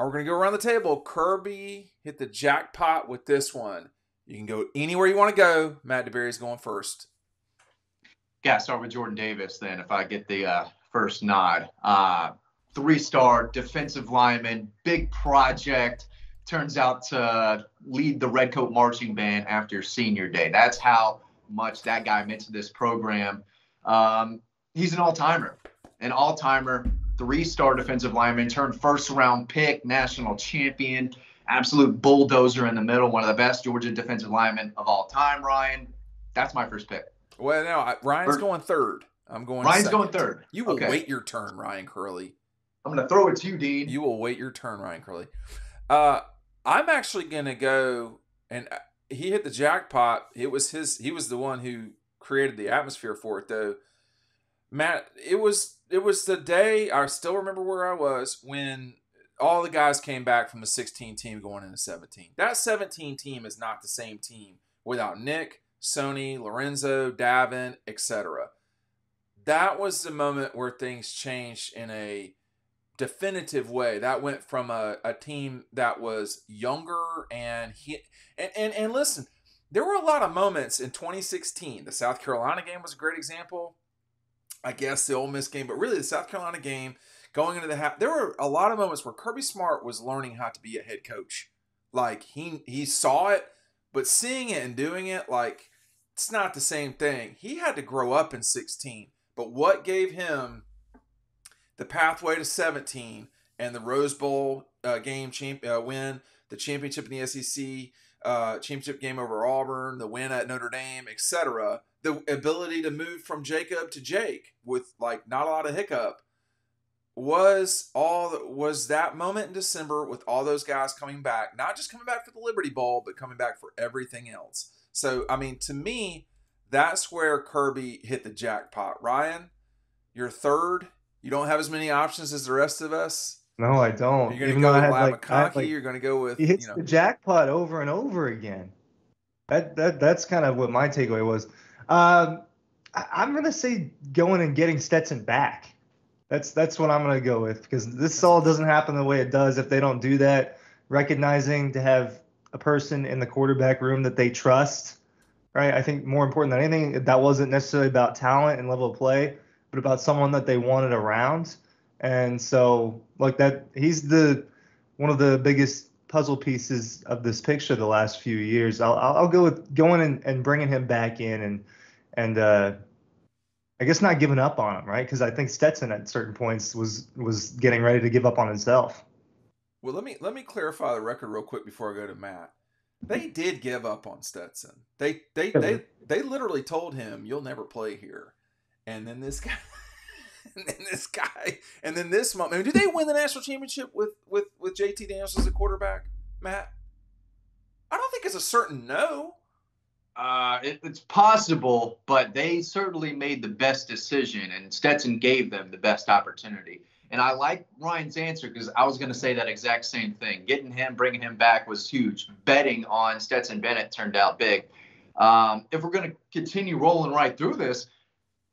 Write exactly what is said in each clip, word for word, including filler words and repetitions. All right, we're going to go around the table. Kirby hit the jackpot with this one. You can go anywhere you want to go. Matt DeBerry is going first. Got to start with Jordan Davis then if I get the uh, first nod. Uh, three-star defensive lineman, big project. Turns out to lead the Red Coat Marching Band after senior day. That's how much that guy meant to this program. Um, he's an all-timer, an all-timer, three-star defensive lineman, turned first-round pick, national champion, absolute bulldozer in the middle, one of the best Georgia defensive linemen of all time, Ryan. That's my first pick. Well, no, I, Ryan's first. going third. I'm going Ryan's second. going third. You will okay. wait your turn, Ryan Curley. I'm going to throw it to you, Dean. You will wait your turn, Ryan Curley. Uh, I'm actually going to go, and he hit the jackpot. It was his, he was the one who created the atmosphere for it, though. Matt, it was, it was the day, I still remember where I was, when all the guys came back from the sixteen team going into seventeen. That seventeen team is not the same team without Nick, Sony, Lorenzo, Davin, et cetera. That was the moment where things changed in a definitive way. That went from a, a team that was younger and, he, and and and listen, there were a lot of moments in twenty sixteen. The South Carolina game was a great example. I guess the Ole Miss game, but really the South Carolina game going into the half, there were a lot of moments where Kirby Smart was learning how to be a head coach. Like he he saw it, but seeing it and doing it, like it's not the same thing. He had to grow up in sixteen, but what gave him the pathway to seventeen and the Rose Bowl uh, game champ uh, win, the championship in the S E C, uh, championship game over Auburn, the win at Notre Dame, et cetera. The ability to move from Jacob to Jake with like not a lot of hiccup was all that, was that moment in December with all those guys coming back, not just coming back for the Liberty Bowl, but coming back for everything else. So, I mean, to me, that's where Kirby hit the jackpot. Ryan, your third. You don't have as many options as the rest of us. No, I don't. You're going to go with Labakaki. Like, you're going to go with, he hits you know. the jackpot over and over again. That that That's kind of what my takeaway was. Um, I, I'm going to say going and getting Stetson back. That's that's what I'm going to go with, because this all doesn't happen the way it does if they don't do that. Recognizing to have a person in the quarterback room that they trust, right? I think more important than anything, that wasn't necessarily about talent and level of play, but about someone that they wanted around. And so, like that, he's the one of the biggest puzzle pieces of this picture the last few years. I'll I'll go with going and, and bringing him back in and and uh, I guess not giving up on him, right? Because I think Stetson at certain points was was getting ready to give up on himself. Well, let me let me clarify the record real quick before I go to Matt. They did give up on Stetson. They they they they, they literally told him, "You'll never play here." And then this guy, and then this guy, and then this moment. I mean, did they win the national championship with, with, with J T Daniels as a quarterback, Matt? I don't think it's a certain no. Uh, it, it's possible, but they certainly made the best decision, and Stetson gave them the best opportunity. And I like Ryan's answer because I was going to say that exact same thing. Getting him, bringing him back was huge. Betting on Stetson Bennett turned out big. Um, if we're going to continue rolling right through this,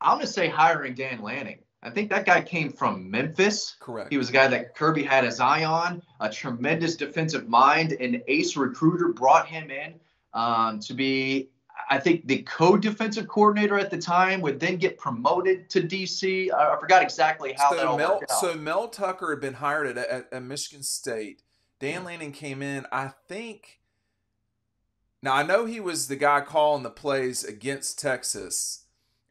I'm going to say hiring Dan Lanning. I think that guy came from Memphis. Correct. He was a guy that Kirby had his eye on, a tremendous defensive mind, an ace recruiter brought him in um, to be, I think, the co-defensive coordinator at the time, would then get promoted to D C. I forgot exactly how so that all Mel, worked out. So Mel Tucker had been hired at, at, at Michigan State. Dan Lanning came in, I think. Now, I know he was the guy calling the plays against Texas.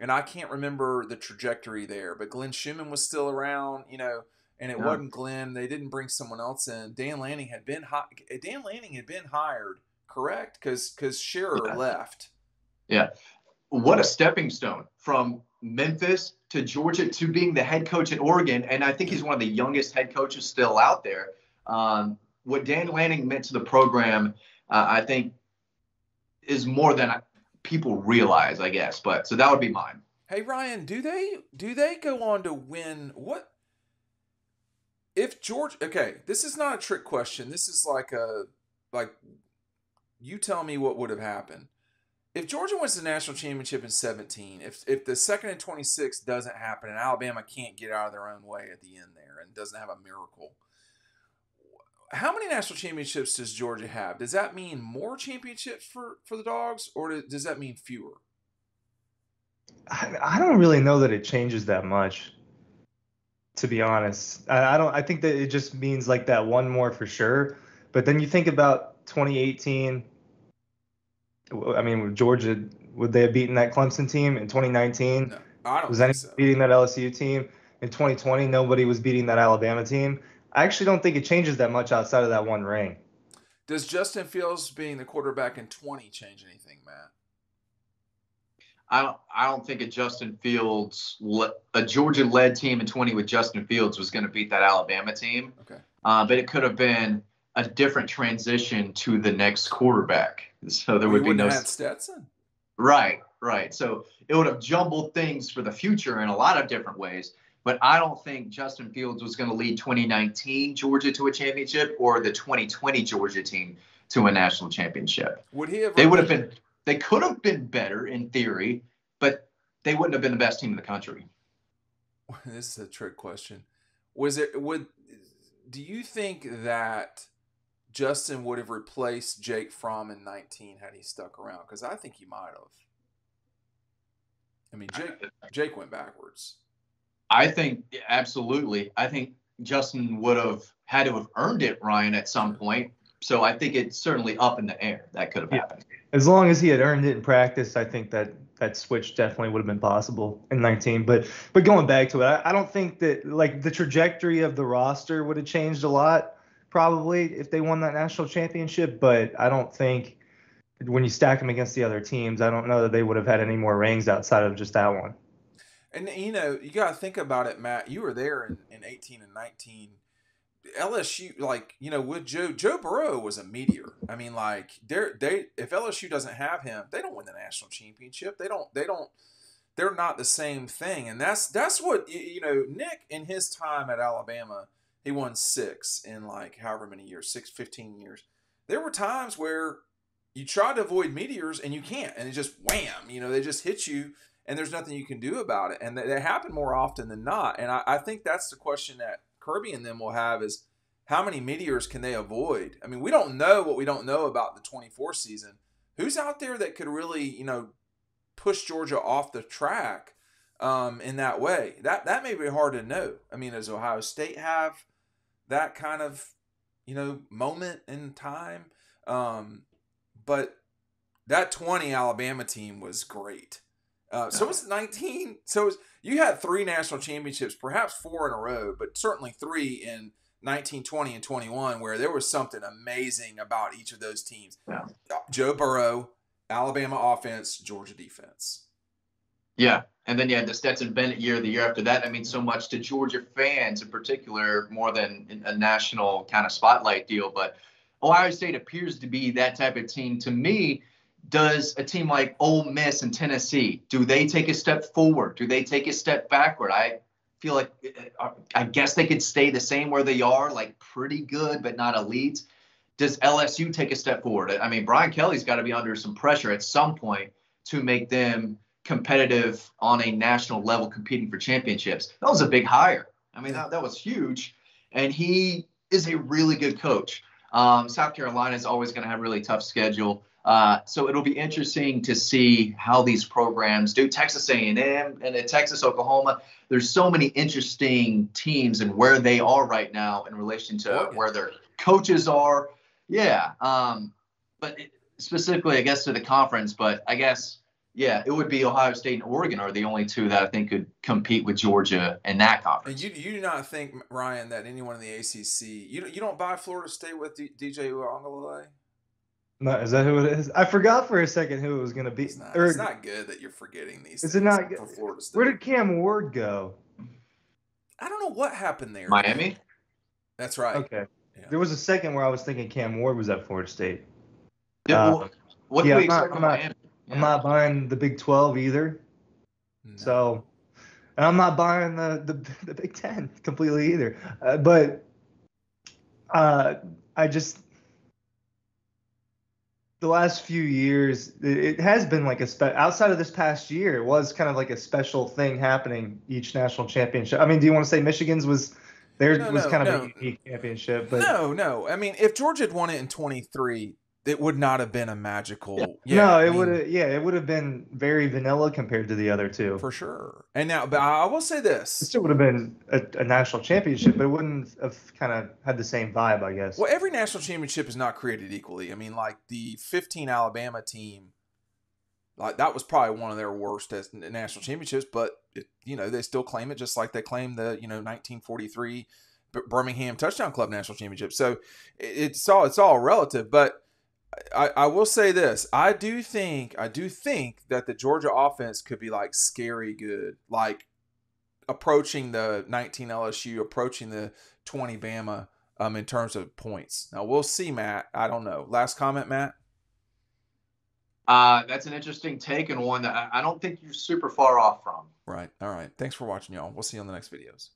And I can't remember the trajectory there, but Glenn Schumann was still around, you know, and it yeah. wasn't Glenn. They didn't bring someone else in. Dan Lanning had been hi- Dan Lanning had been hired, correct? Because because Scherer yeah. left. Yeah, what a stepping stone from Memphis to Georgia to being the head coach at Oregon, and I think he's one of the youngest head coaches still out there. Um, what Dan Lanning meant to the program, uh, I think, is more than I, people realize, I guess. But so that would be mine. Hey, Ryan, do they do they go on to win? What if Georgia? Okay, this is not a trick question. This is like a like you tell me what would have happened if Georgia wins the national championship in seventeen. If if the second and twenty-six doesn't happen and Alabama can't get out of their own way at the end there and doesn't have a miracle, How many national championships does Georgia have? Does that mean more championships for, for the Dogs, or does that mean fewer? I, I don't really know that it changes that much, to be honest. I, I don't. I think that it just means like that one more for sure. But then you think about twenty eighteen. I mean, with Georgia, would they have beaten that Clemson team in twenty nineteen? No, I don't. Was anyone so. beating that L S U team in twenty twenty? Nobody was beating that Alabama team. I actually don't think it changes that much outside of that one ring. Does Justin Fields being the quarterback in twenty change anything, Matt? I don't. I don't think a Justin Fields, a Georgia-led team in twenty with Justin Fields was going to beat that Alabama team. Okay. Uh, but it could have been a different transition to the next quarterback, so there we would be no Matt Stetson. Right. Right. So it would have jumbled things for the future in a lot of different ways. But I don't think Justin Fields was going to lead twenty nineteen Georgia to a championship or the twenty twenty Georgia team to a national championship. Would he have? They would have been. They could have been better in theory, but they wouldn't have been the best team in the country. This is a trick question. Was it? Would do you think that Justin would have replaced Jake Fromm in nineteen had he stuck around? Because I think he might have. I mean, Jake Jake went backwards. I think absolutely. I think Justin would have had to have earned it, Ryan, at some point. So I think it's certainly up in the air. That could have yeah. happened. As long as he had earned it in practice, I think that that switch definitely would have been possible in nineteen. But but going back to it, I, I don't think that like the trajectory of the roster would have changed a lot probably if they won that national championship. But I don't think when you stack them against the other teams, I don't know that they would have had any more rings outside of just that one. And, you know, you got to think about it, Matt. You were there in, in eighteen and nineteen. L S U, like, you know, with Joe, Joe Burrow was a meteor. I mean, like, they're, they if L S U doesn't have him, they don't win the national championship. They don't, they don't, they're not the same thing. And that's, that's what, you know, Nick in his time at Alabama, he won six in like however many years, six, fifteen years. There were times where you try to avoid meteors and you can't, and it just wham, you know, they just hit you. And there's nothing you can do about it. And that happened more often than not. And I, I think that's the question that Kirby and them will have is how many meteors can they avoid? I mean, we don't know what we don't know about the twenty-four season. Who's out there that could really, you know, push Georgia off the track um, in that way? That that may be hard to know. I mean, does Ohio State have that kind of, you know, moment in time? Um, but that twenty Alabama team was great. Uh, so it's nineteen. So it's, you had three national championships, perhaps four in a row, but certainly three in nineteen, twenty, and twenty-one, where there was something amazing about each of those teams. Yeah. Joe Burrow, Alabama offense, Georgia defense. Yeah. And then you had the Stetson Bennett year, the year after that. I mean, so much to Georgia fans in particular, more than a national kind of spotlight deal. But Ohio State appears to be that type of team to me. Does a team like Ole Miss and Tennessee, do they take a step forward? Do they take a step backward? I feel like I guess they could stay the same where they are, like pretty good, but not elite. Does L S U take a step forward? I mean, Brian Kelly's got to be under some pressure at some point to make them competitive on a national level, competing for championships. That was a big hire. I mean, that, that was huge. And he is a really good coach. Um, South Carolina is always going to have a really tough schedule. Uh, so it'll be interesting to see how these programs do. Texas A and M and at Texas, Oklahoma, there's so many interesting teams and where they are right now in relation to Oregon. Where their coaches are. Yeah. Um, but it, specifically, I guess, to the conference. But I guess, yeah, it would be Ohio State and Oregon are the only two that I think could compete with Georgia in that conference. And you, you do not think, Ryan, that anyone in the A C C – you you don't buy Florida State with D, D J Uiagalelei? No, is that who it is? I forgot for a second who it was going to be. It's not, or, it's not good that you're forgetting these is things. Is it not good? Where did Cam Ward go? I don't know what happened there. Miami? That's right. Okay. Yeah. There was a second where I was thinking Cam Ward was at Florida State. Yeah, well, uh, what yeah, do we I'm expect not, from Miami? Not, yeah. I'm not buying the Big twelve either. No. So, and I'm not buying the, the, the Big ten completely either. Uh, but uh, I just... The last few years, it has been like a spe- outside of this past year, it was kind of like a special thing happening each national championship. I mean, do you want to say Michigan's was There no, was no, kind of no. a unique championship. But no, no. I mean, if Georgia had won it in twenty-three, it would not have been a magical. Yeah. Yeah, no, it I mean, would have. Yeah, it would have been very vanilla compared to the other two. For sure. And now, but I will say this. It still would have been a, a national championship, but it wouldn't have kind of had the same vibe, I guess. Well, every national championship is not created equally. I mean, like the fifteen Alabama team, like that was probably one of their worst as national championships, but it, you know, they still claim it just like they claim the, you know, nineteen forty-three Birmingham Touchdown Club national championship. So it's all, it's all relative, but I, I will say this. I do think, I do think that the Georgia offense could be like scary good, like approaching the nineteen L S U, approaching the twenty Bama um, in terms of points. Now we'll see, Matt. I don't know. Last comment, Matt. Uh, that's an interesting take and one that I don't think you're super far off from. Right. All right. Thanks for watching, y'all. We'll see you on the next videos.